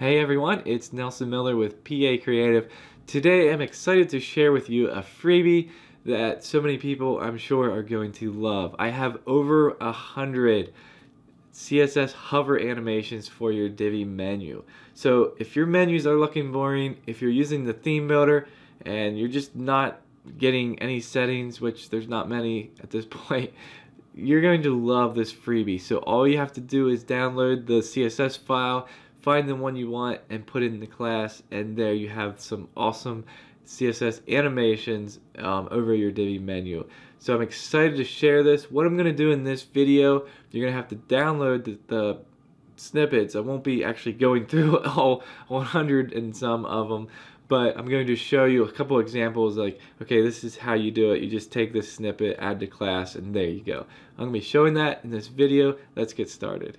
Hey everyone, it's Nelson Miller with PA Creative. Today I'm excited to share with you a freebie that so many people I'm sure are going to love. I have over 100 CSS hover animations for your Divi menu. So if your menus are looking boring, if you're using the theme builder and you're just not getting any settings, which there's not many at this point, you're going to love this freebie. So all you have to do is download the CSS file, find the one you want and put it in the class, and there you have some awesome CSS animations over your Divi menu. So I'm excited to share this. What I'm going to do in this video, you're going to have to download the snippets. I won't be actually going through all 100 and some of them, but I'm going to show you a couple examples like, okay, this is how you do it. You just take this snippet, add to class, and there you go. I'm going to be showing that in this video. Let's get started.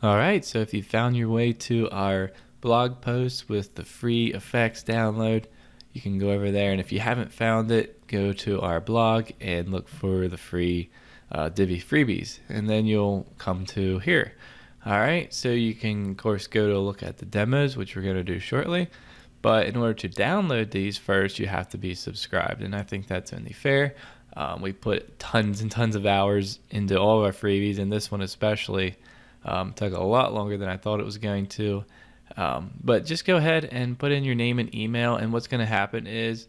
Alright, so if you found your way to our blog post with the free effects download, you can go over there, and if you haven't found it, go to our blog and look for the free Divi freebies, and then you'll come to here. Alright, so you can of course go to look at the demos, which we're going to do shortly, but in order to download these first, you have to be subscribed, and I think that's only fair. We put tons and tons of hours into all of our freebies, and this one especially. Took a lot longer than I thought it was going to, but just go ahead and put in your name and email, and what's going to happen is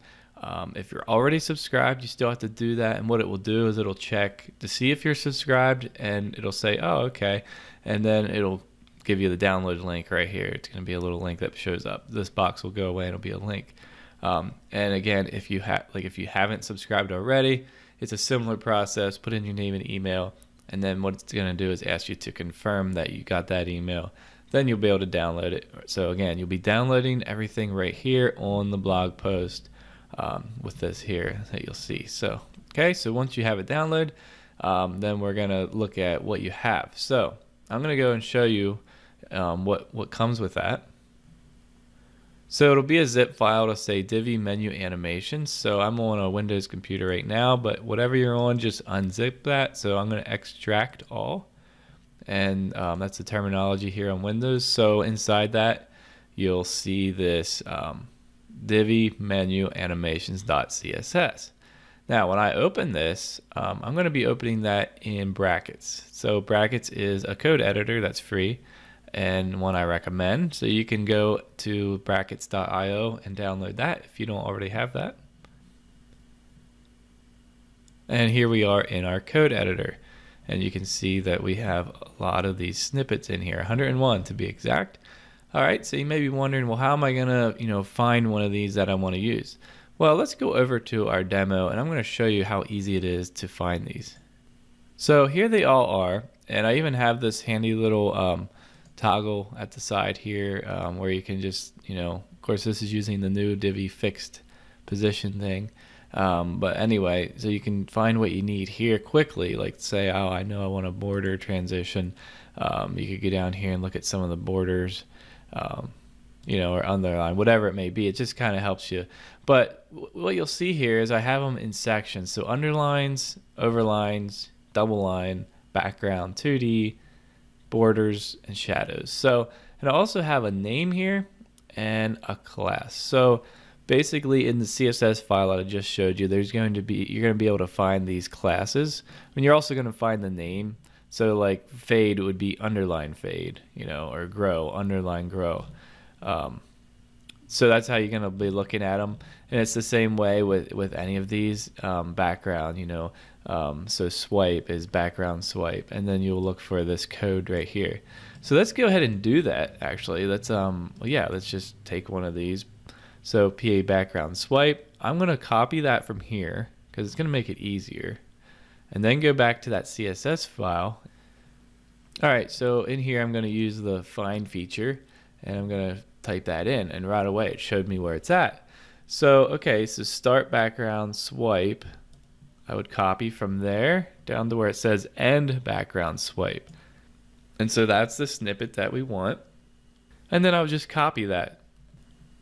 if you're already subscribed, you still have to do that, and what it will do is it'll check to see if you're subscribed, and it'll say, oh, okay, and then it'll give you the download link right here. It's going to be a little link that shows up. This box will go away and it'll be a link. And again, if you haven't subscribed already, it's a similar process. Put in your name and email, and then what it's going to do is ask you to confirm that you got that email. Then you'll be able to download it. So again, you'll be downloading everything right here on the blog post with this here that you'll see. So, okay, so once you have it downloaded, then we're going to look at what you have. So I'm going to go and show you what comes with that. So it'll be a zip file to say Divi menu animations. So I'm on a Windows computer right now, but whatever you're on, just unzip that. So I'm going to extract all, and that's the terminology here on Windows. So inside that, you'll see this Divi menu animations.css. Now, when I open this, I'm going to be opening that in Brackets. So Brackets is a code editor that's free, and one I recommend. So you can go to brackets.io and download that if you don't already have that. And here we are in our code editor. And you can see that we have a lot of these snippets in here, 101 to be exact. All right, so you may be wondering, well, how am I gonna, find one of these that I want to use? Well, let's go over to our demo, and I'm gonna show you how easy it is to find these. So here they all are, and I even have this handy little toggle at the side here where you can just, of course this is using the new Divi fixed position thing, but anyway, so you can find what you need here quickly, like say, oh, I know I want a border transition. You could go down here and look at some of the borders, or underline, whatever it may be. It just kind of helps you. But what you'll see here is I have them in sections, so underlines, overlines, double line, background, 2D, borders, and shadows. So, and I also have a name here and a class. So basically in the CSS file that I just showed you, you're going to be able to find these classes. And you're also going to find the name. So like fade would be underline fade, or grow, underline grow. So that's how you're going to be looking at them. And it's the same way with any of these, background, so swipe is background swipe, and then you'll look for this code right here. So let's go ahead and do that actually. Let's just take one of these. So PA background swipe, I'm going to copy that from here because it's going to make it easier, and then go back to that CSS file. All right, so in here, I'm going to use the find feature, and I'm going to type that in, and right away it showed me where it's at. So okay, so start background swipe, I would copy from there down to where it says end background swipe, and so that's the snippet that we want, and then I would just copy that,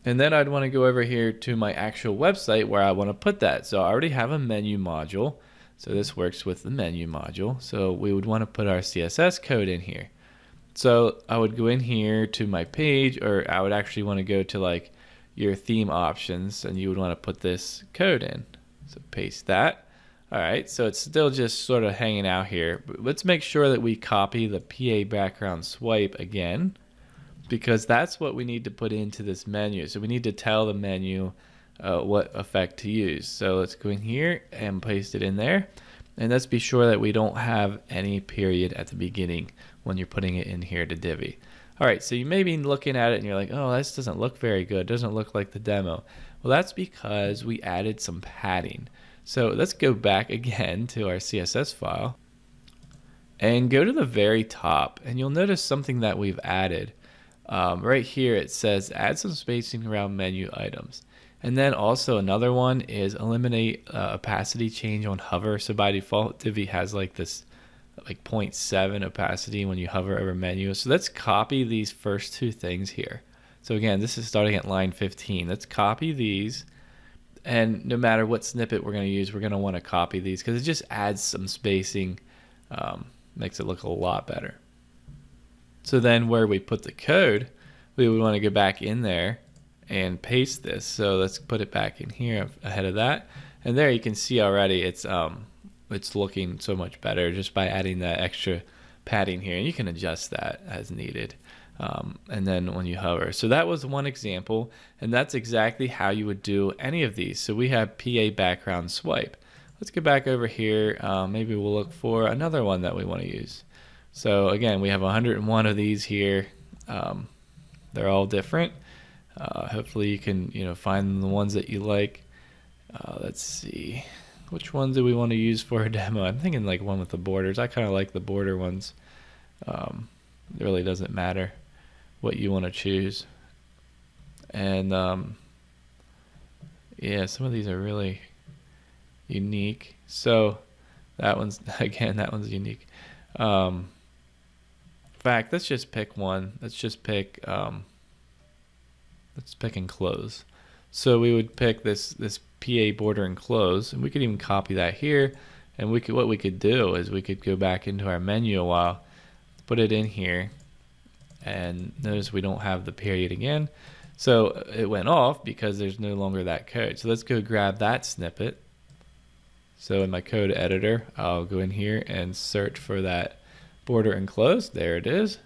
and then I'd want to go over here to my actual website where I want to put that. So I already have a menu module, so this works with the menu module, so we would want to put our CSS code in here. So I would go in here to my page, or I would actually want to go to like your theme options, and you would want to put this code in. So paste that. All right, so it's still just sort of hanging out here. But let's make sure that we copy the PA background swipe again, because that's what we need to put into this menu. So we need to tell the menu what effect to use. So let's go in here and paste it in there. And let's be sure that we don't have any period at the beginning when you're putting it in here to Divi. All right, so you may be looking at it and you're like, oh, this doesn't look very good. It doesn't look like the demo. Well, that's because we added some padding. So let's go back again to our CSS file and go to the very top. And you'll notice something that we've added. Right here it says add some spacing around menu items. And then also another one is eliminate opacity change on hover. So by default, Divi has like this like 0.7 opacity when you hover over menu. So let's copy these first two things here. So again, this is starting at line 15. Let's copy these. And no matter what snippet we're going to use, we're going to want to copy these because it just adds some spacing, makes it look a lot better. So then where we put the code, we would want to go back in there and paste this. So let's put it back in here ahead of that. And there you can see already it's looking so much better just by adding that extra padding here. And you can adjust that as needed. And then when you hover. So that was one example, and that's exactly how you would do any of these. So we have PA background swipe. Let's go back over here. Maybe we'll look for another one that we want to use. So again, we have 101 of these here. They're all different. Hopefully you can find the ones that you like. Let's see, which ones do we want to use for a demo? I'm thinking like one with the borders. I kind of like the border ones. It really doesn't matter what you want to choose. And yeah, some of these are really unique. So that one's, again, that one's unique. In fact, let's just pick one. Let's just pick let's pick enclose. So we would pick this PA border enclose, and we could even copy that here. And we could, what we could do is we could go back into our menu a while, put it in here, and notice we don't have the period again. So it went off because there's no longer that code. So let's go grab that snippet. So in my code editor, I'll go in here and search for that border enclose. There it is.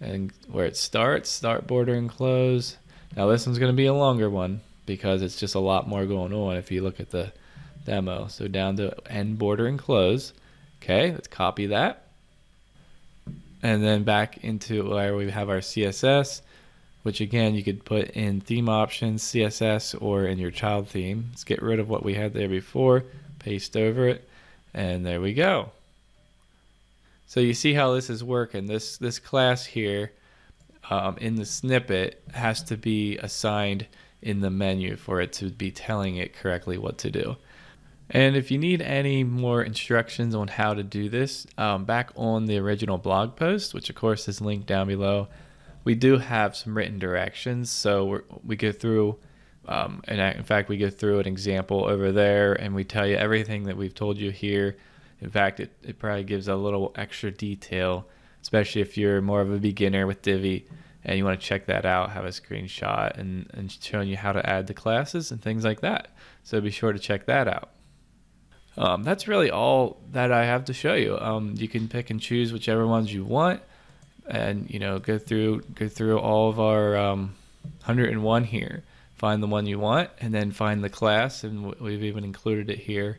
And where it starts, start border enclose. Now this one's going to be a longer one because it's just a lot more going on if you look at the demo. So down to end border enclose. Okay, let's copy that. And then back into where we have our CSS, which again, you could put in theme options, CSS, or in your child theme. Let's get rid of what we had there before, paste over it, and there we go. So you see how this is working. This class here in the snippet has to be assigned in the menu for it to be telling it correctly what to do. And if you need any more instructions on how to do this, back on the original blog post, which of course is linked down below, we do have some written directions. So we go through, and in fact, we go through an example over there, and we tell you everything that we've told you here. In fact, it probably gives a little extra detail, especially if you're more of a beginner with Divi and you want to check that out, have a screenshot and showing you how to add the classes and things like that. So be sure to check that out. That's really all that I have to show you. You can pick and choose whichever ones you want, and go through all of our 101 here, find the one you want, and then find the class, and we've even included it here,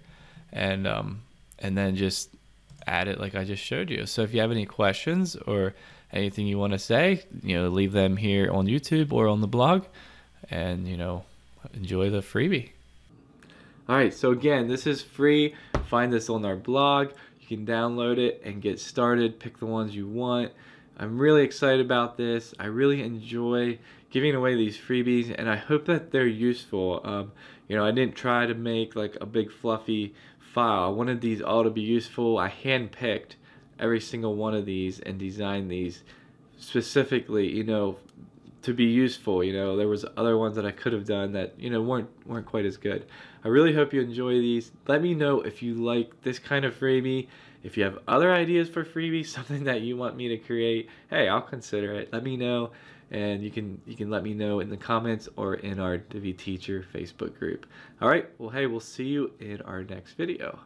and then just add it like I just showed you. So if you have any questions or anything you want to say, leave them here on YouTube or on the blog, and enjoy the freebie. All right, so again, this is free. Find this on our blog. You can download it and get started, pick the ones you want. I'm really excited about this. I really enjoy giving away these freebies, and I hope that they're useful. I didn't try to make like a big fluffy file. I wanted these all to be useful. I handpicked every single one of these and designed these specifically, to be useful. There was other ones that I could have done that weren't quite as good. I really hope you enjoy these. Let me know if you like this kind of freebie, If you have other ideas for freebies, something that you want me to create, hey, I'll consider it. Let me know, and you can let me know in the comments or in our Divi Teacher Facebook group. All right, well, hey, we'll see you in our next video.